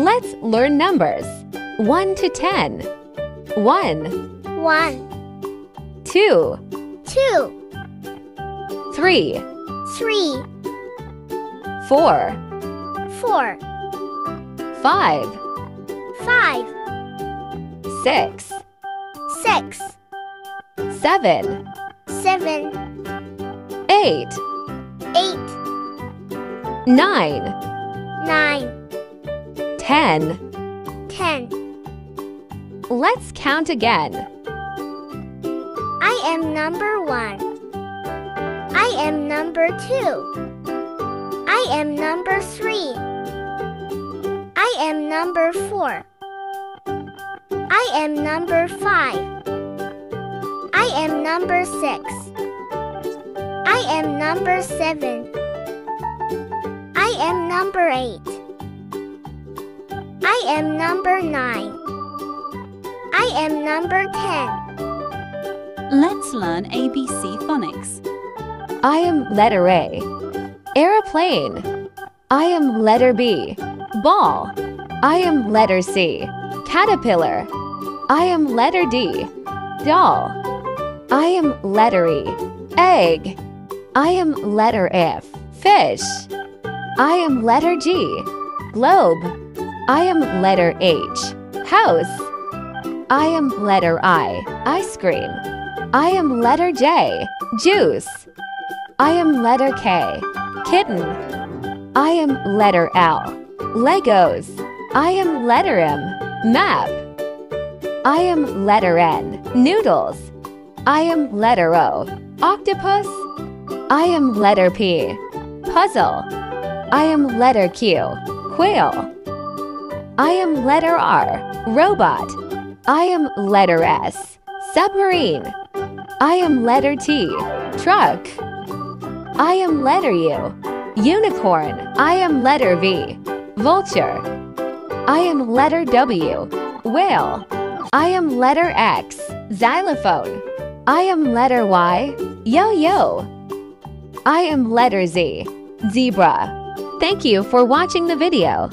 Let's learn numbers 1 to 10. 1. 1. 2. 2. 3. 3. 4. 4. 5. 5. 6. 6. 7. 7. 8. 8. 9. 9. 10. 10. Let's count again. I am number 1. I am number 2. I am number 3. I am number 4. I am number 5. I am number 6. I am number 7. I am number 8. I am number 9. I am number 10. Let's learn ABC phonics. I am letter A. Aeroplane. I am letter B. Ball. I am letter C. Caterpillar. I am letter D. Doll. I am letter E. Egg. I am letter F. Fish. I am letter G. Globe. I am letter H. House. I am letter I. Ice cream. I am letter J. Juice. I am letter K. Kitten. I am letter L. Legos. I am letter M. Map. I am letter N. Noodles. I am letter O. Octopus. I am letter P. Puzzle. I am letter Q. Quail. I am letter R. Robot. I am letter S. Submarine. I am letter T. Truck. I am letter U. Unicorn. I am letter V. Vulture. I am letter W. Whale. I am letter X. Xylophone. I am letter Y. Yo-yo. I am letter Z. Zebra. Thank you for watching the video.